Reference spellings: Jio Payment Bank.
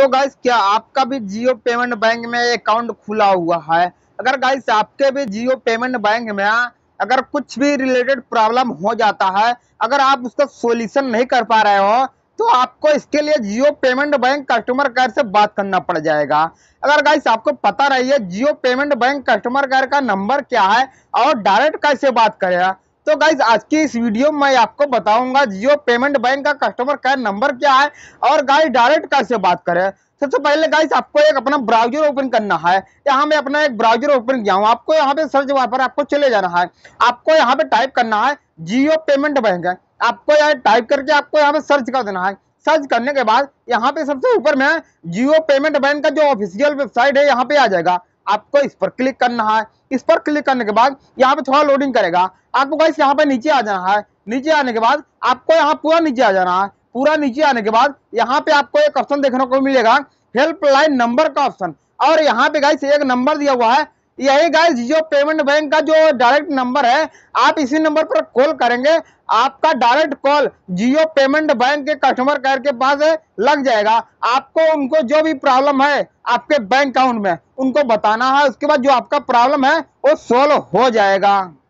तो गाइस क्या आपका भी जियो पेमेंट बैंक में अकाउंट खुला हुआ है? अगर गाइस आपके भी जियो पेमेंट बैंक में अगर कुछ भी रिलेटेड प्रॉब्लम हो जाता है, अगर आप उसका सॉल्यूशन नहीं कर पा रहे हो, तो आपको इसके लिए जियो पेमेंट बैंक कस्टमर केयर से बात करना पड़ जाएगा। अगर गाइस आपको पता रही है जियो पेमेंट बैंक कस्टमर केयर का नंबर क्या है और डायरेक्ट कैसे बात करेगा, तो गाइस आज की इस वीडियो में आपको बताऊंगा जियो पेमेंट बैंक का कस्टमर केयर नंबर क्या है और गाइस डायरेक्ट कैसे बात करें। सबसे पहले गाइस आपको एक अपना ब्राउजर ओपन करना है। यहाँ मैं अपना एक ब्राउजर ओपन किया हूँ। आपको यहाँ पे सर्च बार पर आपको चले जाना है। आपको यहाँ पे टाइप करना है जियो पेमेंट बैंक। आपको यहाँ टाइप करके आपको यहाँ पे सर्च कर देना है। सर्च करने के बाद यहाँ पे सबसे ऊपर में जियो पेमेंट बैंक का जो ऑफिशियल वेबसाइट है यहाँ पे आ जाएगा। आपको इस पर क्लिक करना है। इस पर क्लिक करने के बाद यहाँ पे थोड़ा लोडिंग करेगा। आपको गाइस यहाँ पे नीचे आ जाना है। नीचे आने के बाद आपको यहाँ पूरा नीचे आ जाना है। पूरा नीचे आने के बाद यहाँ पे आपको एक ऑप्शन देखने को मिलेगा, हेल्पलाइन नंबर का ऑप्शन। और यहाँ पे गाइस एक नंबर दिया हुआ है। यही गाइस जियो पेमेंट बैंक का जो डायरेक्ट नंबर है, आप इसी नंबर पर कॉल करेंगे। आपका डायरेक्ट कॉल जियो पेमेंट बैंक के कस्टमर केयर के पास लग जाएगा। आपको उनको जो भी प्रॉब्लम है आपके बैंक अकाउंट में उनको बताना है। उसके बाद जो आपका प्रॉब्लम है वो सॉल्व हो जाएगा।